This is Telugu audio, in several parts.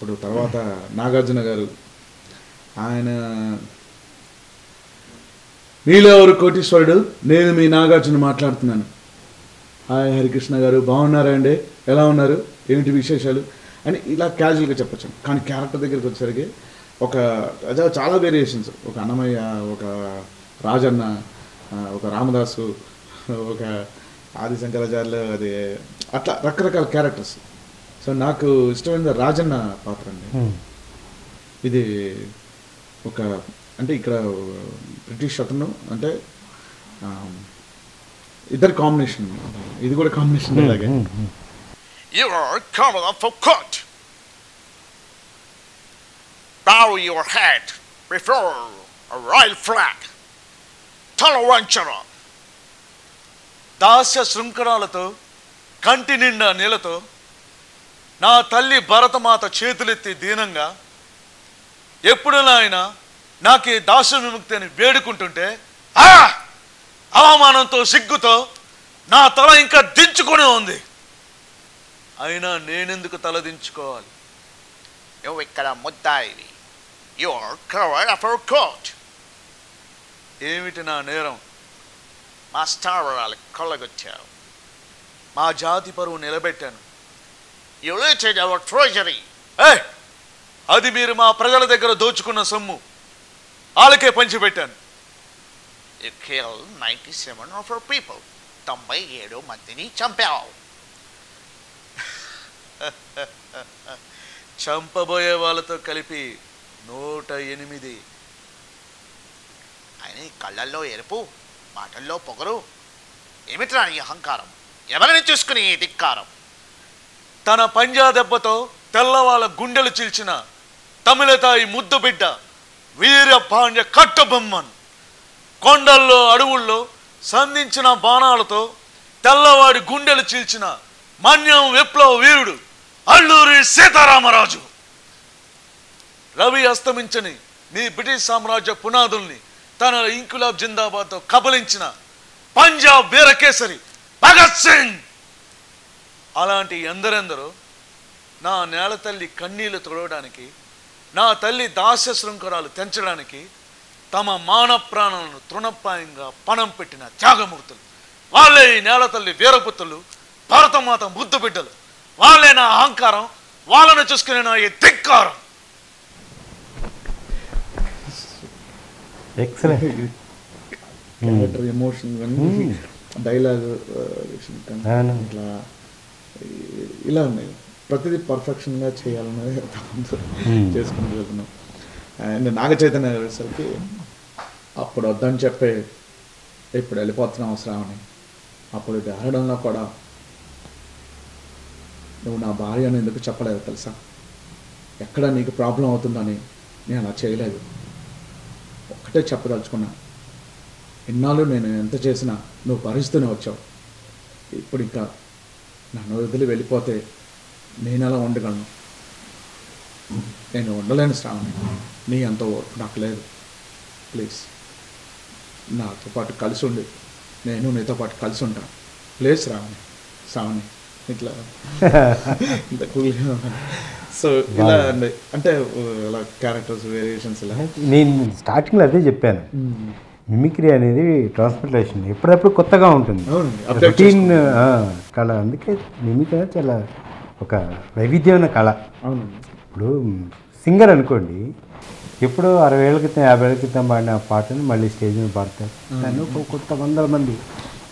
ఇప్పుడు తర్వాత నాగార్జున గారు ఆయన నీలో ఎవరు కోటీశ్వరుడు నేను మీ నాగార్జున మాట్లాడుతున్నాను హాయ్ హరికృష్ణ గారు బాగున్నారా అండి ఎలా ఉన్నారు ఏంటి విశేషాలు అని ఇలా క్యాజువల్ గా చెప్పొచ్చు కానీ క్యారెక్టర్ దగ్గరికి వచ్చేసరికి ఒక చాలా వేరియేషన్స్ ఒక అన్నమయ్య ఒక రాజన్న ఒక రామదాసు ఒక ఆది శంకరాచార్య అది అట్లా రకరకాల క్యారెక్టర్స్ సో నాకు ఇష్టమైన రాజన్న పాత్ర అండి ఇది ఒక అంటే ఇక్కడ బ్రిటిష్ అతను అంటే ఇద్దరు కాంబినేషన్ ఇది కూడా కాంబినేషన్ అలాగే You are coming up for court. Bow your head before a royal flag. Talavanchara. Dasya Shrunkaralato, Kantininda Nilato, Na Talli Bharatamata Chetuletti Dinanga, Eppudalaina, Naki Dasya Vimuktini Vedukuntunte, Ah! Avamananto Sigguto, Na Tala Inka Dinchukoni Undi. అయినా నేనెందుకు తలదించుకోవాలి నువ్వు ఇక్కడ ముద్దాయివి your cover of our court ఏమిటి నా నేరం మా స్థావరాలకు కొల్లగొచ్చావు మా జాతి పరువు నిలబెట్టాను యు లీటెడ్ అవర్ ట్రెజరీ అది మీరు మా ప్రజల దగ్గర దోచుకున్న సొమ్ము వాళ్ళకే పంచిపెట్టాను you kill 97 of our people 97 మందిని చంపావు చంపబోయే వాళ్ళతో కలిపి 108 ఆయన కళ్ళల్లో ఎరుపు మాటల్లో పొగరు ఏమిట్రా నీ అహంకారం ఎవరిని చూసుకుని ధిక్కారం తన పంజా దెబ్బతో తెల్లవాళ్ళ గుండెలు చీల్చిన తమిళ తాయి ముద్దు బిడ్డ వీర పాండ్య కట్టుబొమ్మను కొండల్లో అడవుల్లో సంధించిన బాణాలతో తెల్లవాడి గుండెలు చీల్చిన మన్యం విప్లవ వీరుడు అల్లూరి సీతారామరాజు రవి అస్తమించని నీ బ్రిటిష్ సామ్రాజ్య పునాదుల్ని తన ఇంకులాబ్ జిందాబాద్తో కబలించిన పంజాబ్ వీరకేసరి భగత్ సింగ్ అలాంటి ఎందరెందరో నా నేల తల్లి కన్నీళ్లు తొడవడానికి నా తల్లి దాస్య శృంఖరాలు తెంచడానికి తమ మాన ప్రాణాలను తృణప్రాయంగా పణం పెట్టిన త్యాగమూర్తులు వాళ్ళే ఈ నేల తల్లి వీరపుత్రులు భారతమాత ముద్దు బిడ్డలు వాళ్ళే నా అహంకారం వాళ్ళను చూసుకునే నా ఈ ధిక్కారం క్యారెక్టర్ ఎమోషన్ డైలాగ్ ఇట్లా ఇలా ఉన్నాయి ప్రతిదీ పర్ఫెక్షన్గా చేయాలన్నది చేసుకుంటూ వెళ్తున్నాం అండ్ నాగ చైతన్య వచ్చేసరికి అప్పుడు వద్దని చెప్పే ఇప్పుడు వెళ్ళిపోతున్నాం అవసరం అని అప్పుడు ఇది అరడంలో కూడా నువ్వు నా భార్య అని ఎందుకు చెప్పలేదు తెలుసా ఎక్కడ నీకు ప్రాబ్లం అవుతుందని నేను అలా చేయలేదు ఒక్కటే చెప్పదలుచుకున్నా ఎన్నాళ్ళు నేను ఎంత చేసినా నువ్వు భరిస్తూనే వచ్చావు ఇప్పుడు ఇంకా నన్ను వదిలి వెళ్ళిపోతే నేను అలా ఉండగలను నేను ఉండలేను శ్రావణి నీ అంత ఓర్పు నాకు లేదు ప్లీజ్ నాతో పాటు కలిసి ఉండి నేను నీతో పాటు కలిసి ఉంటాను ప్లీజ్ శ్రావణి శ్రావణి ఇట్లా ఇంత కూల్గా సో ఇలా అండి అంటే అలా క్యారెక్టర్స్ వేరియేషన్స్ ఇలా నేను స్టార్టింగ్లో అదే చెప్పాను మిమిక్రీ అనేది ట్రాన్స్పోర్టేషన్ ఎప్పుడప్పుడు కొత్తగా ఉంటుంది రొటీన్ కళ అందుకే మిమిక్రీ చాలా ఒక వైవిధ్యమైన కళ ఇప్పుడు సింగర్ అనుకోండి ఎప్పుడో 60 ఏళ్ళ క్రితం 50 ఏళ్ళ క్రితం పాడిన పాటను మళ్ళీ స్టేజ్ మీద పాడతారు దాన్ని కొత్త 100 మంది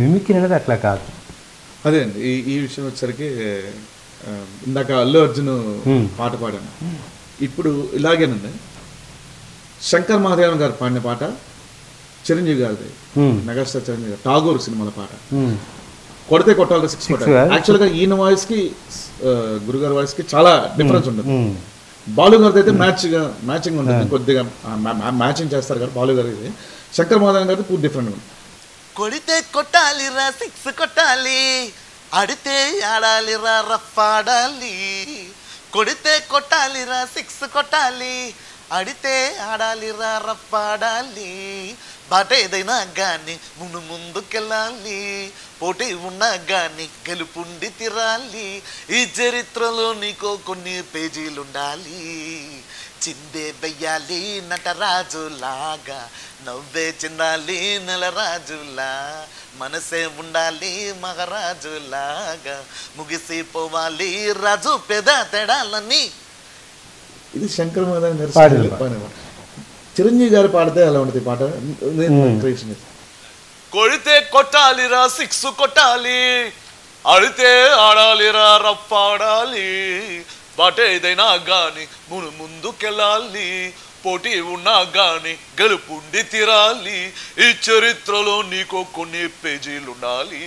మిమిక్రీ అనేది అట్లా కాదు అదే అండి ఈ విషయం వచ్చేసరికి ఇందాక అల్లు అర్జున్ పాట పాడాను ఇప్పుడు ఇలాగేనండి శంకర్ మాధవన్ గారు పాడిన పాట చిరంజీవి గారిది నగర్స్టార్ చిరంజీవి గారు టాగూర్ సినిమాల పాట కొడితే కొట్టాలి 6 యాక్చువల్గా ఈయన వాయిస్కి గురుగారి వాయిస్కి చాలా డిఫరెన్స్ ఉంటుంది బాలు గారిది అయితే మ్యాచింగ్ ఉంటుంది కొద్దిగా మ్యాచింగ్ చేస్తారు కదా బాలు గారి శంకర్ మాధవన్ గారిది పూర్తి డిఫరెంట్ ఉంటుంది కొడితే కొట్టాలి రా 6 కొట్టాలి ఆడితే ఆడాలి రా రఫ్ ఆడాలి కొడితే కొట్టాలి రా 6 కొట్టాలి ఆడితే ఆడాలి రా రఫ్ ఆడాలి Bate Dina Gani, Munumundukalali, Pote Munagani, Galupunditirali, Ijeritralonico Kuni Peji Lundali, Chinde Bayali, Natarajulaga, Nove Chindali, Nalarajula, Manase Mundali, Maharajulaga, Mugisi Povali, Raju Peda Tedalani. This is Shankar Maan Panama. Chiranjeevi పాడతే అలా ఉంటది పాట క్రియేషన్ కొడితే కొట్టాలిరా సిక్స్ కొట్టాలి అడితే ఆడాలిరా రప్ప ఆడాలి బాటే ఏదైనా గాని మును ముందుకెళ్ళాలి పోటీ ఉన్నా గాని గెలుపుండి తిరాలి ఈ చరిత్రలో నీకు కొన్ని పేజీలు ఉండాలి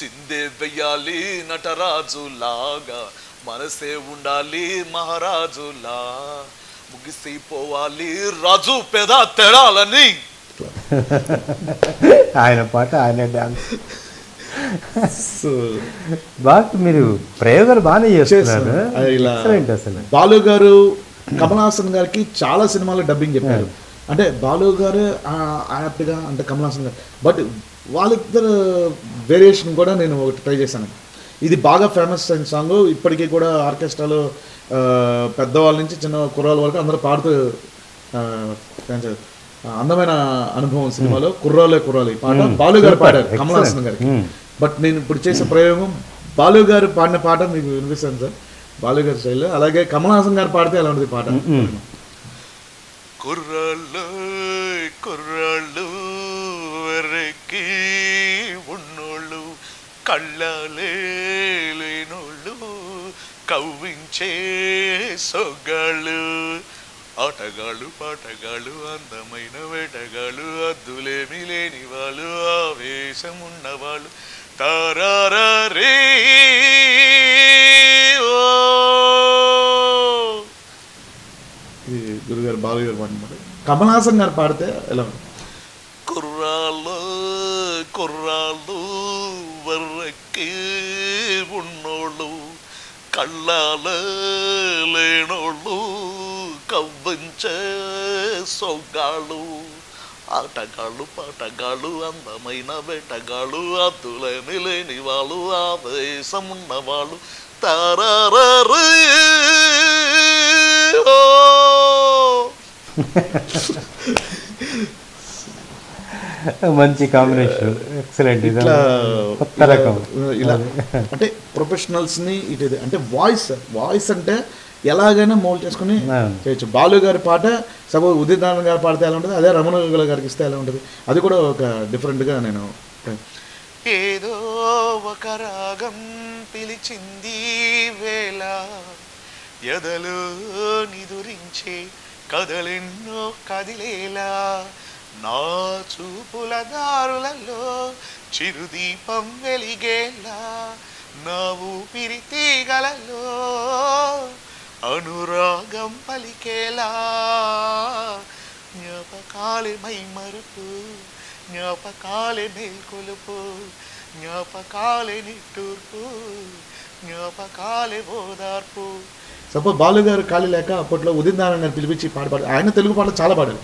చిందే వెయ్యాలి నటరాజు లాగా మనసే ఉండాలి మహారాజులా Raju Peda Teralani. I know part, I know dance. So, but Miru, Prayer Bani, yes, sir. I love Balu Garu, Kamal Haasan Garki, Chala cinema dubbing. And Balu Garu, I have to under Kamal Haasan. But Walik the variation got an in Trajan. This is a famous song. Now, we have an orchestra in the choral. But I have purchased a prayer. Kallalele nolu kavinche sogalu atagalu patagalu andamaina vetagalu addule mileni valu avesamunna valu tararare o gurugar balugar paadu Kamal Haasan garu paadthe ela kurralu kurralu Unolu, Kallalele nolu, Kavinche sogalu, Atagalu patagalu, Andamaina vetagalu, Addule mileni valu, Avesamunna valu, Tararare. Manchi combination, excellent. It's professionals ni voice ante yelagana mold cheskoni cheyachu Balu garu paata suppose Udidan garu paadthe ela untadi ade Ramana gariki isthe ela untadi adi kuda oka different ga nenu edo oka ragam pilichindi vela yadalu nidurinche kadalenno kadilela Na chupula darulalo, chirudipam veligela, na upiriti galalo, anuragam palikela, nyapakale mai marupu, nyapakale nelkulupu, nyapakale nitturpu, nyapakale vodarpu. Suppose Balu garu Kali Leka, Potla Udindaran and Pilipichi Padar. I know Telugu Padar Chala Padar.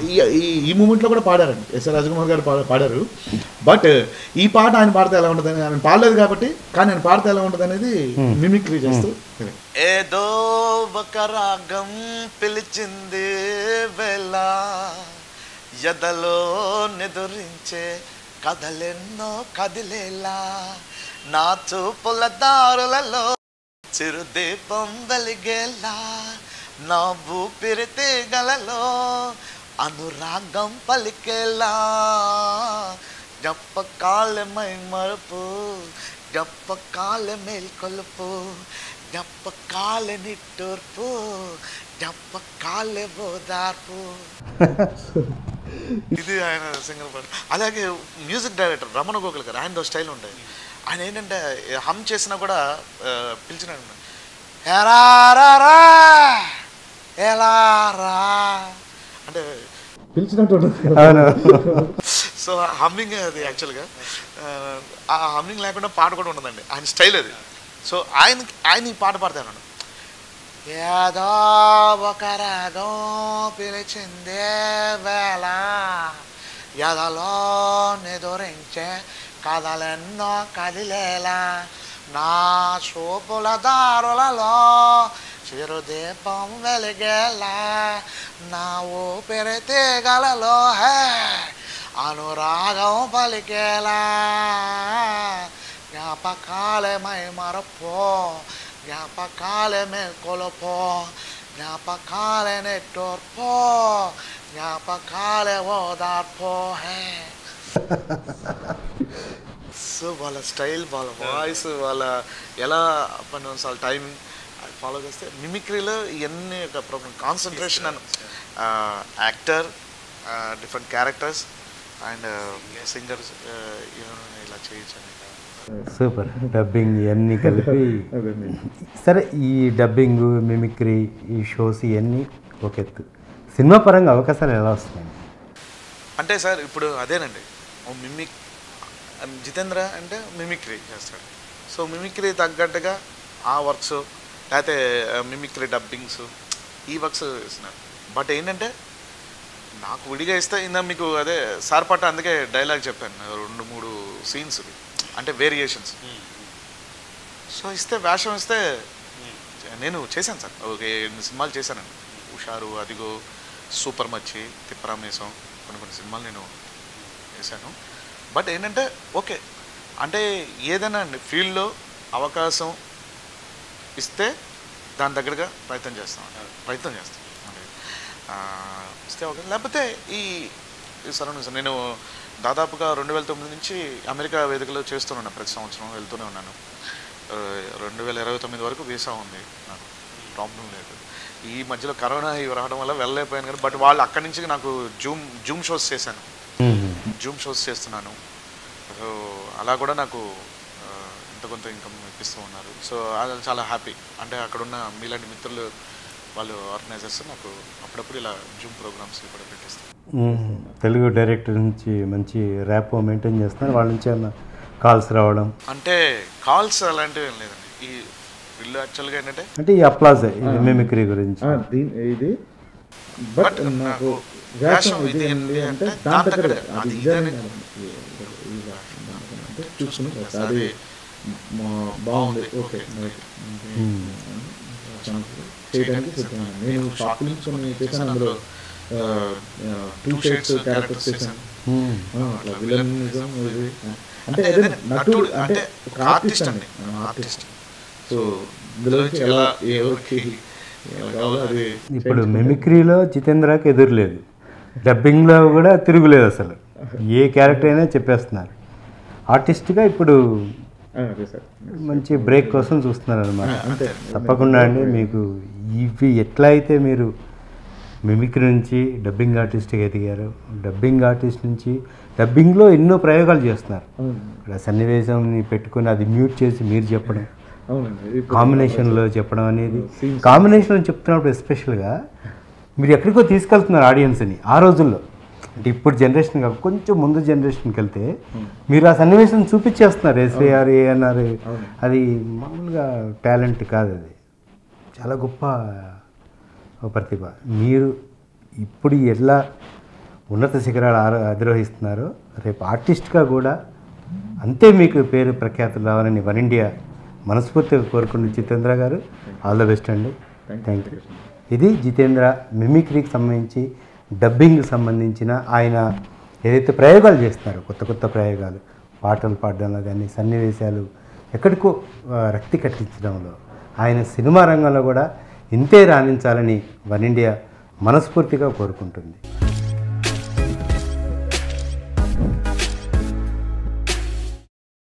E movement Loka Padar, S. Rajakumar Padaru. But E part and Parthala under the Pala Gapati, Kan and Parthala under the mimicry just Edo Bakaragam Pilichinde Vela Yadalo Nedorinche Kadaleno Kadilela Natu Poladaralo. Chirude Pombaligela, Nabu Pirite Galalo, Anuragam Palikela, Japakale Mai Marapu, Japakale Melkolupu, Japakale Niturpu, Japakale Vodarpu. This is a single part. Alage music director, Ramana Gokul, and the style on I didn't hum chesna kuda pilchina. Erara, elara. And pilchina. So humming the actual guy. Humming like a part got on the and style. So I need part there. Yada Bakarado Pilchinde Vela. Yadalone dorenche, Cadaleno Cadilela, Na Sopola Darola, Ciro de Pomvelegela, Na Operete Galalo, Anuraga Paligela, Yapacale, my Marapo, Yapacale, me Colopo. Napakale nectar po, napakale vodar po hai. So, wala style, wala voice, wala yella upon all time. I follow this mimicry la yenni problem concentration and actor, different characters and singers. You know, ila change. Super dubbing yenni kalpi sir ee dubbing mimicry ee shows yenni okay cinema paranga avakasalu ela vastayi ante sir ippudu adenandi oh mimic Jitendra ante mimicry chestadu so mimicry taggattuga aa works lathe mimicry dubbings ee works isna but endante naaku vidiga istha inda meeku ade sir patta anduke dialogue cheppanu rendu moodu scenes and variations. So, this is the Vasham. Usharu, Super Machi, Tiprameso, but okay. And Yedana and Field, Avakaso, is the Dandagaga, Python Jasta. Python Jasta. దాదాపుగా 2009 నుంచి అమెరికా వేదికలో చేస్తున్నాను ప్రతి సంవత్సరం వెళ్తూనే ఉన్నాను 2029 వరకు వీసా ఉంది నాకు ప్రాబ్లం లేదు ఈ మధ్యలో కరోనా రావడం వల్ల వెళ్ళలేకపోయాను కానీ బట్ వాళ్ళు అక్కడి నుంచి నాకు జూమ్ షోస్ చేశాను జూమ్ షోస్ చేస్తున్నాను సో అలా కూడా నాకు ఇంత కొంత ఇన్కమ్ ఇస్తూ ఉన్నారు సో అది చాలా హ్యాపీ అంటే అక్కడ ఉన్న మీలాంటి మిత్రులు వాళ్ళు ఆర్గనైజర్స్ నాకు అప్పుడప్పుడు ఇలా జూమ్ ప్రోగ్రామ్స్ కూడా పెట్టిస్తారు తెలుగు డైరెక్టర్ నుంచి మంచి ర్యాపో మెయింటైన్ చేస్తున్నారు వాళ్ళ నుంచి అన్న కాల్స్ రావడం అంటే కాల్స్ అలాంటివి ఏం లేదండి ఈ వీళ్ళు యాక్చువల్గా ఏంటంటే అంటే ఈ అప్లాజ్ ఇది మిమిక్రీ గురించి ఇది బట్ నాకు వ్యాసం ఇది అంటే దాంతకడ అది చూసుకుని బాగుంది ఓకే చేయడానికి సిద్ధంగా నేను షార్ట్ ఫిల్మ్స్ ఉన్నాయి చేశాను అందులో two shades of characterization. Villanism అంటే నటు అంటే ఒక ఆర్టిస్ట్ అండి ఆర్టిస్ట్ సో ఇప్పుడు మిమిక్రీలో జితేంద్రకి ఎదురులేదు డబ్బింగ్లో కూడా తిరుగులేదు అసలు ఏ క్యారెక్టర్ అయినా చెప్పేస్తున్నారు ఆర్టిస్ట్గా ఇప్పుడు మంచి బ్రేక్ కోసం చూస్తున్నారు అనమాట తప్పకుండా అండి మీకు ఇవి ఎట్లా అయితే మీరు మిమిక్రీ నుంచి డబ్బింగ్ ఆర్టిస్ట్గా ఎదిగారు డబ్బింగ్ ఆర్టిస్ట్ నుంచి డబ్బింగ్లో ఎన్నో ప్రయోగాలు చేస్తున్నారు ఇక్కడ సన్నివేశం పెట్టుకుని అది మ్యూట్ చేసి మీరు చెప్పడం కాంబినేషన్లో చెప్పడం అనేది కాంబినేషన్ చెప్తున్నప్పుడు ఎస్పెషల్గా మీరు ఎక్కడికో తీసుకెళ్తున్నారు ఆడియన్స్ని ఆ రోజుల్లో అంటే ఇప్పుడు జనరేషన్ కాదు కొంచెం ముందు జనరేషన్కి వెళ్తే మీరు ఆ సన్నివేశం చూపించేస్తున్నారు ఎస్ఐఆర్ ఏఎన్ఆర్ అది మామూలుగా టాలెంట్ కాదు అది చాలా గొప్ప ప్రతిభ మీరు ఇప్పుడు ఎలా ఉన్నత శిఖరాలు అధిరోహిస్తున్నారో రేపు ఆర్టిస్ట్గా కూడా అంతే మీకు పేరు ప్రఖ్యాతులు రావాలని వన్ ఇండియా మనస్ఫూర్తిగా కోరుకున్న జితేంద్ర గారు ఆల్ ద బెస్ట్ అండి థ్యాంక్ యూ ఇది జితేంద్ర మిమిక్రీకి సంబంధించి డబ్బింగ్కి సంబంధించిన ఆయన ఏదైతే ప్రయోగాలు చేస్తున్నారో కొత్త కొత్త ప్రయోగాలు పాటలు పాడడంలో కానీ సన్నివేశాలు ఎక్కడికో రక్తి కట్టించడంలో ఆయన సినిమా రంగంలో కూడా ఇంతే రాణించాలని వన్ ఇండియా మనస్ఫూర్తిగా కోరుకుంటుంది.